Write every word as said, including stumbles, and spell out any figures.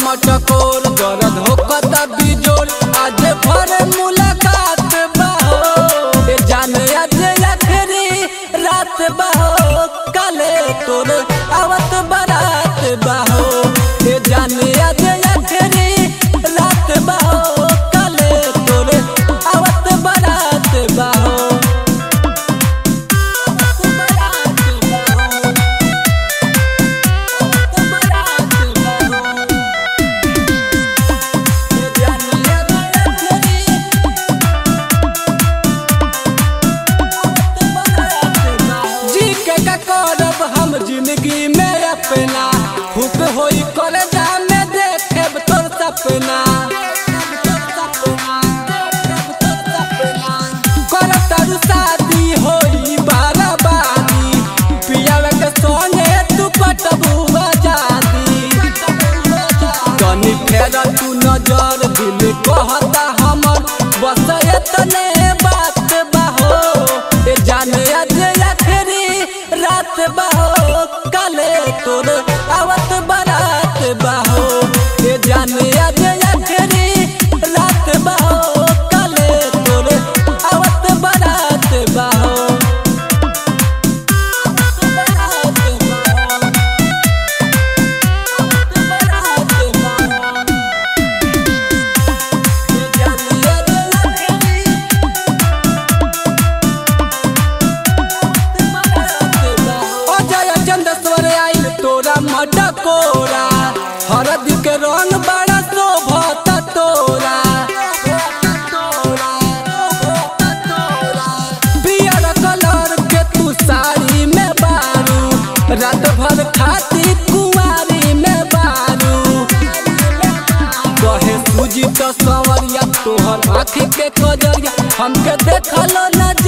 मटकोर दर्द होता बिजोड़ आज भर मुलाकात बहो जाने आज आखिरी रात बहो काले तोर आवत बारात बहो जाने आज आखिरी रात बहो काले तोर आवत बारात बहो तोहर आँखी के कजरिया हमके देखलो न।